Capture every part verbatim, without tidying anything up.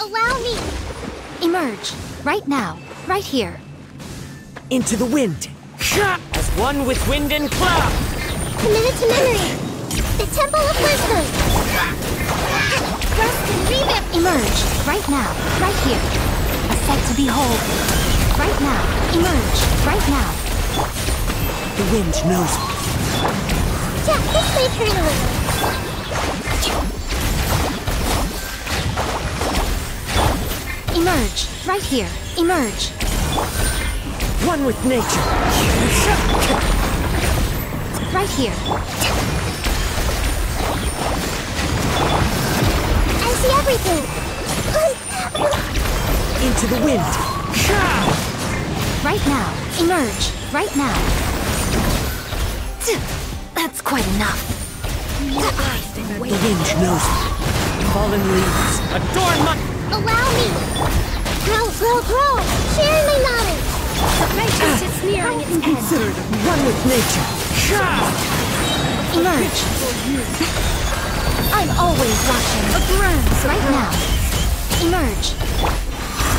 Allow me! Emerge, right now, right here. Into the wind. As one with wind and cloud. Committed to memory. The Temple of Wisdom. Rest and rebuild. Emerge, right now, right here. A sight to behold. Right now, emerge, right now. The wind knows me. Jack, this way eternally. Emerge, right here, emerge. One with nature. Right here. I see everything. Into the wind. Right now. Emerge. Right now. That's quite enough. I've been waiting. The wind knows me. Fallen leaves. Adorn my... Allow me. Grow, grow, grow. Share my knowledge. Vengeance is nearing its end. One with nature. Emerge. I'm always watching. A glance right now. Emerge.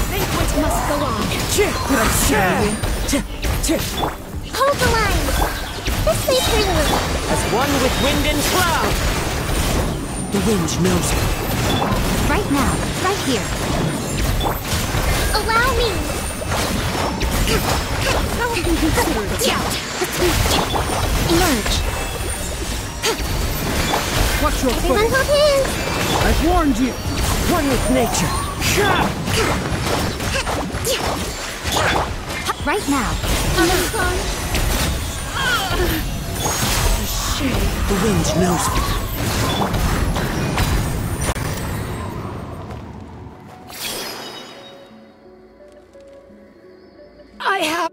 Banquet must go on. Hold the line. This way freely. As one with wind and cloud. The wind knows me. Right now, right here. Allow me. How can you consider it? Emerge. Watch your foot. Everyone hold hands. I've warned you. One with nature. Right now. The wind knows me. I have...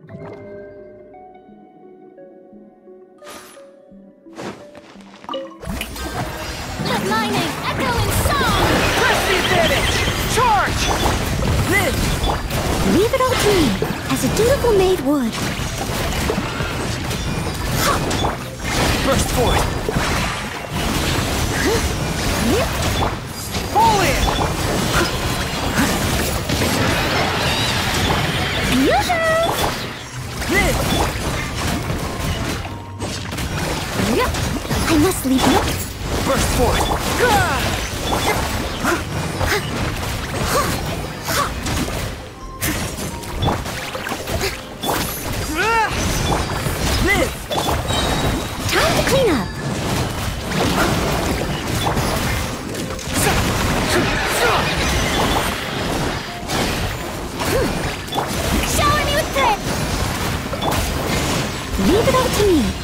Let lightning echo in song! Press the advantage! Charge! Live! Leave it all to me, as a dutiful maid would. Burst forth! Fall in! Usually! I must leave you. Burst forth. Live. Time to clean up. Shower me with breath. Leave it all to me.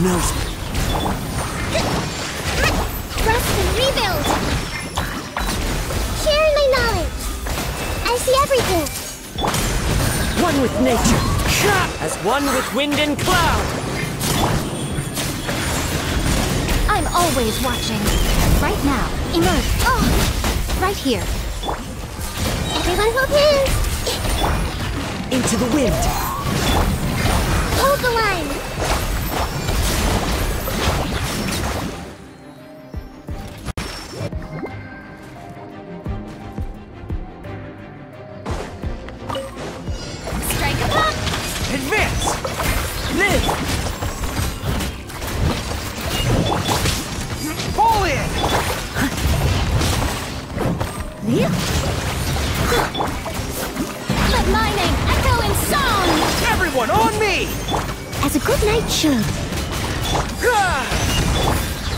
Knows me. Rest and rebuild. Share my knowledge. I see everything. One with nature. As one with wind and cloud. I'm always watching. Right now. Emerge. Oh. Right here. Everyone hold hands. Into the wind. Hold the line.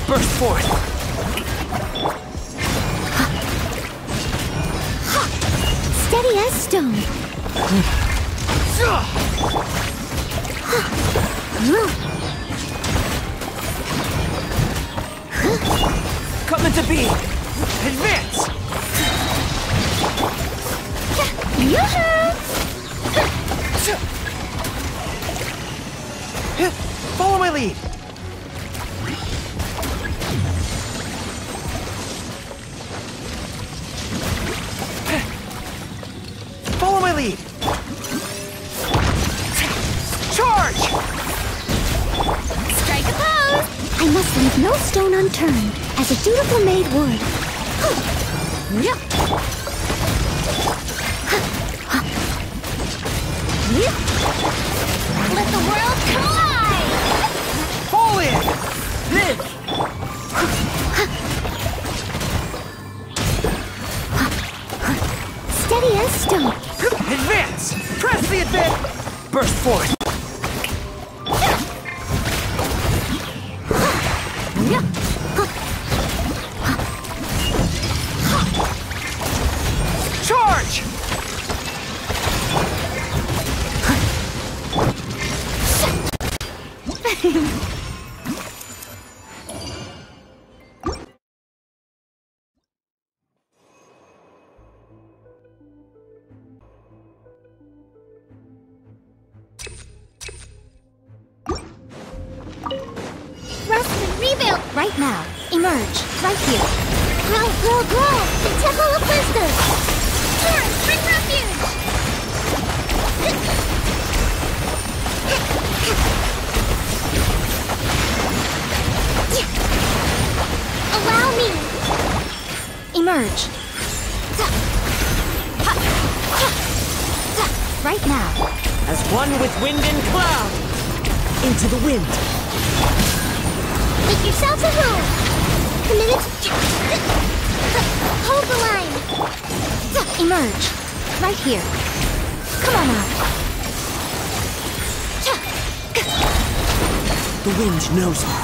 Burst forth. Steady as stone. Coming to be. Advance. Yoo-hoo! Follow my lead. Follow my lead. Charge! Strike a pose! I must leave no stone unturned, as a dutiful maid would. Let the world collide! Fall in! This! Steady as stone. Advance! Press the advance! Burst forth! Charge! Right now, emerge, right here. Grow, grow, grow! The Temple of Wisdom! Turn, bring refuge! Allow me! Emerge. Right now. As one with wind and cloud! Into the wind! Make yourselves at home! Committed to... Hold the line! Emerge. Right here. Come on out. The wind knows her.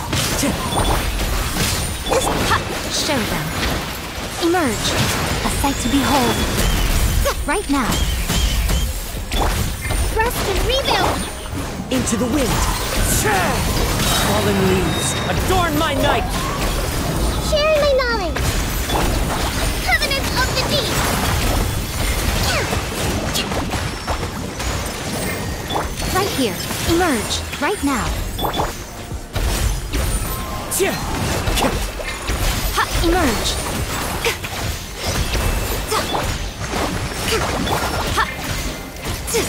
Show them. Emerge. A sight to behold. Right now. Rest and rebuild! Into the wind. Fallen leaves, adorn my night! Share my knowledge! Covenant of the Deep! Right here, emerge, right now. Ha, emerge. Ha. Steady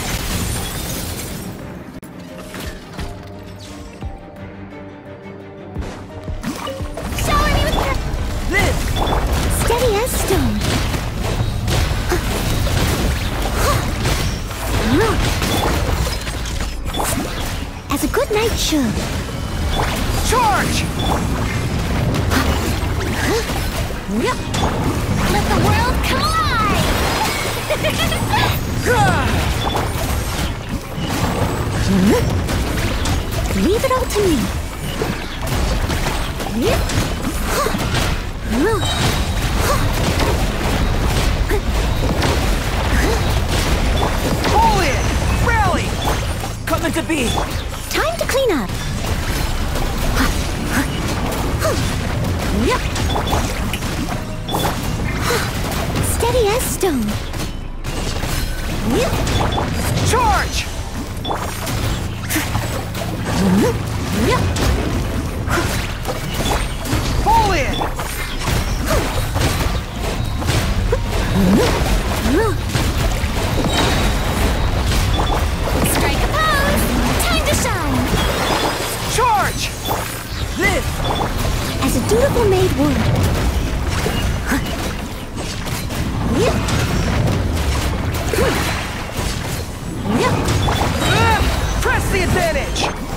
as stone. As a good knight should. Charge! Let the world collide! Leave it all to me. Pull in! Rally! Coming to be! Time to clean up! Steady as stone! Charge! Pull in! Strike a pose! Time to shine! Charge! Live! As a dutiful maid would. Press the advantage!